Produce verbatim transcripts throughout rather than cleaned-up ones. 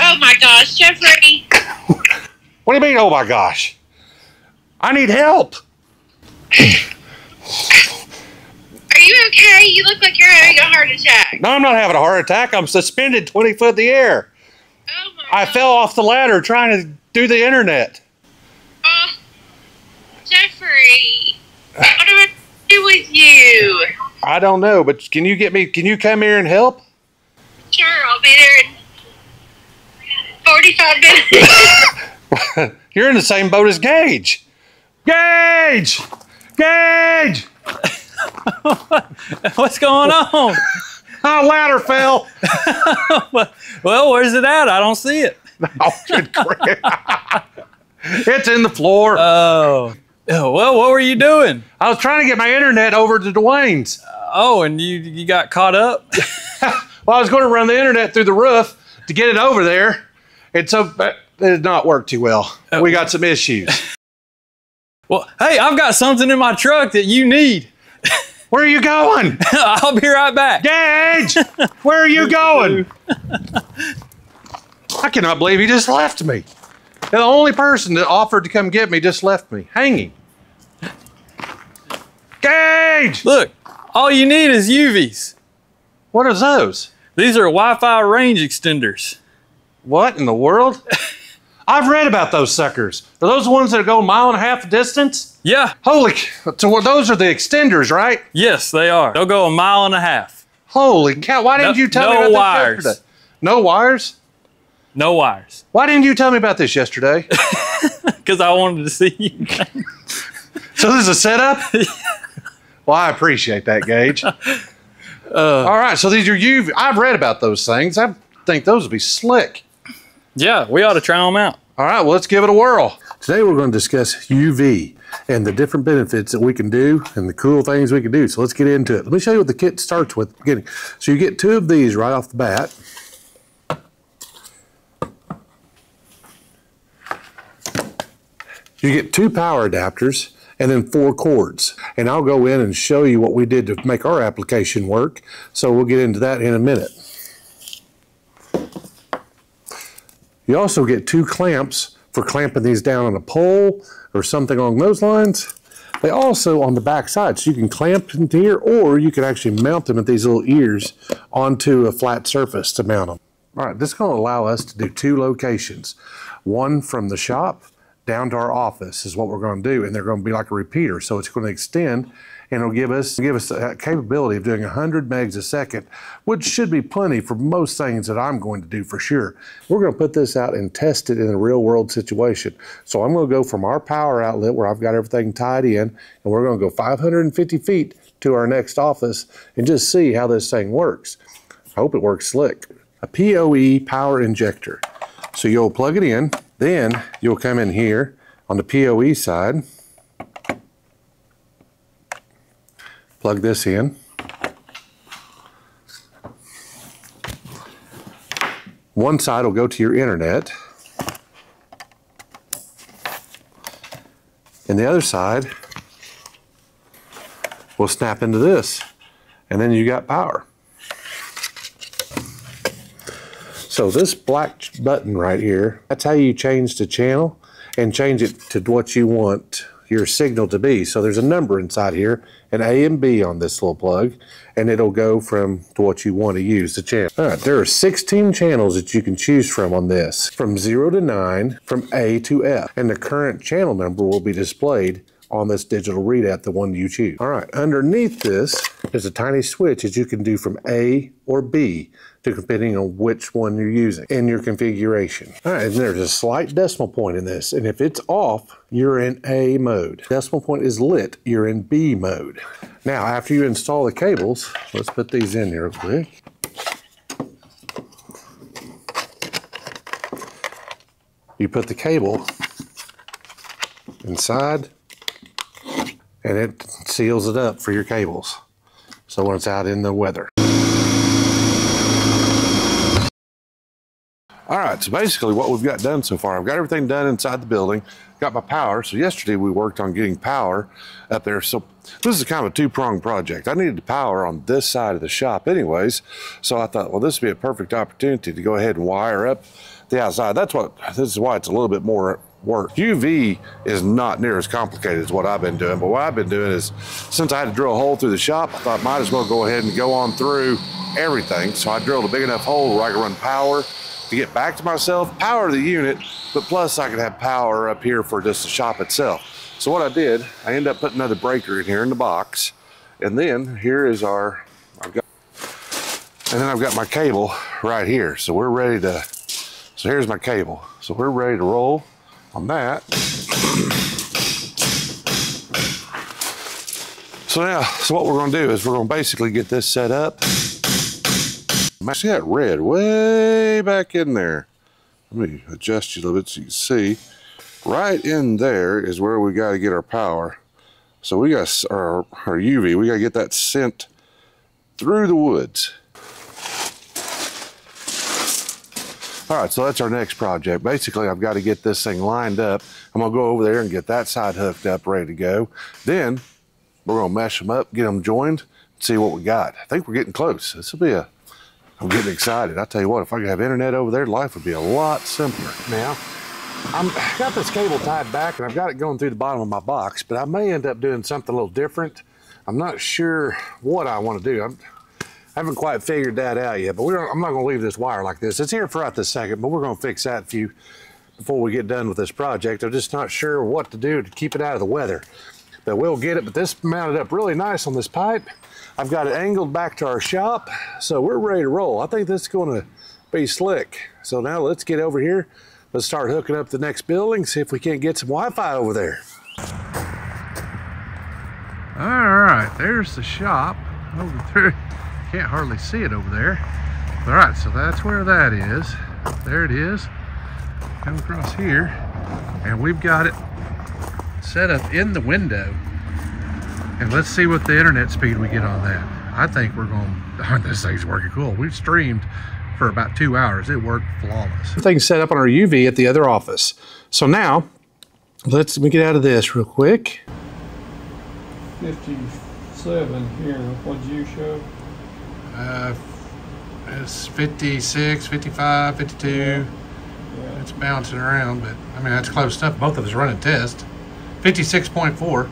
Oh my gosh, Jeffrey! What do you mean, oh my gosh? I need help! Are you okay? You look like you're having a heart attack. No, I'm not having a heart attack. I'm suspended twenty foot in the air. Oh my I God. Fell off the ladder trying to do the internet. Oh, Jeffrey! What do I do with you? I don't know, but can you get me, can you come here and help? Sure, I'll be there in forty-five minutes. You're in the same boat as Gage. Gage! Gage! What's going on? My ladder fell. Well, where's it at? I don't see it. Oh, good crap. It's in the floor. Oh. Well, what were you doing? I was trying to get my internet over to Dwayne's. Uh, oh, and you, you got caught up? Well, I was going to run the internet through the roof to get it over there. And so it did not work too well. Oh. We got some issues. Well, hey, I've got something in my truck that you need. Where are you going? I'll be right back. Gage, where are you going? I cannot believe he just left me. The only person that offered to come get me just left me hanging. Gage! Look, all you need is UeeViis. What are those? These are Wi-Fi range extenders. What in the world? I've read about those suckers. Are those the ones that go a mile and a half distance? Yeah. Holy, so those are the extenders, right? Yes, they are. They'll go a mile and a half. Holy cow, why didn't no, you tell no me about wires. This yesterday? No wires? No wires. Why didn't you tell me about this yesterday? Because I wanted to see you. So this is a setup? Well, I appreciate that, Gage. Uh, All right, so these are you. I've read about those things. I think those would be slick. Yeah, we ought to try them out. All right, well, let's give it a whirl. Today we're going to discuss UeeVii and the different benefits that we can do and the cool things we can do. So let's get into it. Let me show you what the kit starts with at the beginning. So you get two of these right off the bat. You get two power adapters and then four cords. And I'll go in and show you what we did to make our application work. So we'll get into that in a minute. You also get two clamps for clamping these down on a pole or something along those lines. They also on the back side, so you can clamp into here or you can actually mount them at these little ears onto a flat surface to mount them. All right, this is gonna allow us to do two locations. One from the shop down to our office is what we're gonna do, and they're gonna be like a repeater. So it's gonna extend and it'll give us give us a capability of doing one hundred megs a second, which should be plenty for most things that I'm going to do for sure. We're going to put this out and test it in a real world situation. So I'm going to go from our power outlet where I've got everything tied in, and we're going to go five hundred fifty feet to our next office and just see how this thing works. I hope it works slick. A P O E power injector. So you'll plug it in, then you'll come in here on the P O E side. Plug this in. One side will go to your internet. And the other side will snap into this. And then you got power. So this black button right here, that's how you change the channel and change it to what you want your signal to be. So there's a number inside here, an A and B on this little plug, and it'll go from to what you want to use the channel. All right, there are sixteen channels that you can choose from on this, from zero to nine, from A to F, and the current channel number will be displayed on this digital readout, the one you choose. All right, underneath this, there's a tiny switch that you can do from A or B, depending on which one you're using in your configuration. All right, and there's a slight decimal point in this, and if it's off, you're in A mode. Decimal point is lit, you're in B mode. Now, after you install the cables, let's put these in here real quick. You put the cable inside, and it seals it up for your cables. So when it's out in the weather. All right, so basically what we've got done so far, I've got everything done inside the building, got my power. So yesterday we worked on getting power up there. So this is kind of a two-pronged project. I needed the power on this side of the shop anyways. So I thought, well, this would be a perfect opportunity to go ahead and wire up the outside. That's what, this is why it's a little bit more work. U V is not near as complicated as what I've been doing, but what I've been doing is, since I had to drill a hole through the shop, I thought I might as well go ahead and go on through everything. So I drilled a big enough hole where I could run power to get back to myself, power to the unit, but plus I could have power up here for just the shop itself. So what I did, I ended up putting another breaker in here in the box, and then here is our, I've got, and then I've got my cable right here. So we're ready to, so here's my cable. So we're ready to roll on that. So now, so what we're gonna do is we're gonna basically get this set up. See that red way back in there? Let me adjust you a little bit so you can see. Right in there is where we got to get our power. So we got our, our U V. We got to get that sent through the woods. All right, so that's our next project. Basically, I've got to get this thing lined up. I'm going to go over there and get that side hooked up, ready to go. Then we're going to mesh them up, get them joined, see what we got. I think we're getting close. This will be a, I'm getting excited. I tell you what, if I could have internet over there, life would be a lot simpler. Now, I've got this cable tied back and I've got it going through the bottom of my box, but I may end up doing something a little different. I'm not sure what I want to do. I'm, I haven't quite figured that out yet, but we're, I'm not going to leave this wire like this. It's here for right this second, but we're going to fix that if you, before we get done with this project. I'm just not sure what to do to keep it out of the weather. But we'll get it, but this mounted up really nice on this pipe. I've got it angled back to our shop, so we're ready to roll. I think this is going to be slick. So now let's get over here. Let's start hooking up the next building, see if we can't get some Wi-Fi over there. All right, there's the shop over there. Can't hardly see it over there. All right, so that's where that is. There it is. Come across here, and we've got it set up in the window. And let's see what the internet speed we get on that. I think we're going, this thing's working cool. We've streamed for about two hours. It worked flawless. Thing set up on our U V at the other office. So now, let's, let me get out of this real quick. fifty-seven here, what did you show? Uh, it's fifty-six, fifty-five, fifty-two. Yeah. Yeah. It's bouncing around, but I mean, that's close stuff. Both of us run a test. fifty-six point four.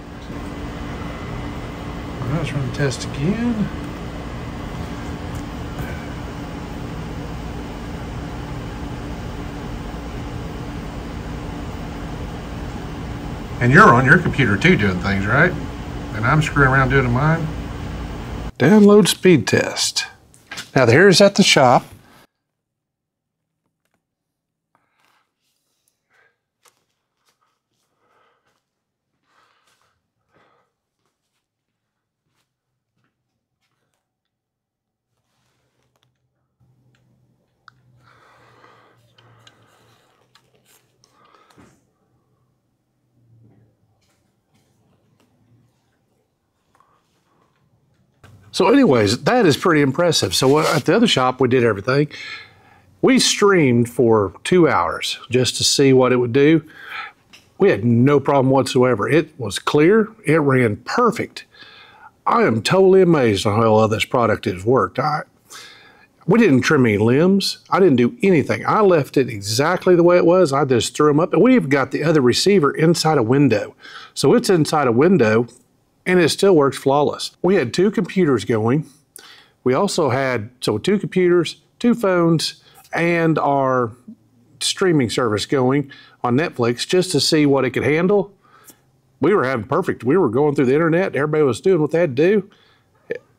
Let's run the test again. And you're on your computer too doing things, right? And I'm screwing around doing mine. Download speed test. Now here's at the shop. So anyways, that is pretty impressive. So at the other shop, we did everything. We streamed for two hours just to see what it would do. We had no problem whatsoever. It was clear, it ran perfect. I am totally amazed on how well this product has worked. I, we didn't trim any limbs. I didn't do anything. I left it exactly the way it was. I just threw them up, and we've got the other receiver inside a window. So it's inside a window, and it still works flawless. We had two computers going. We also had, so two computers, two phones, and our streaming service going on Netflix just to see what it could handle. We were having perfect, we were going through the internet, everybody was doing what they had to do.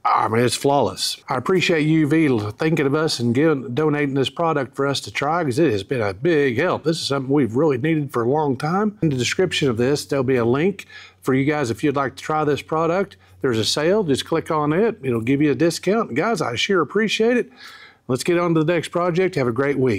I mean, it's flawless. I appreciate UeeVii thinking of us and giving, donating this product for us to try, because it has been a big help. This is something we've really needed for a long time. In the description of this, there'll be a link for you guys if you'd like to try this product. There's a sale, just click on it. It'll give you a discount. Guys, I sure appreciate it. Let's get on to the next project. Have a great week.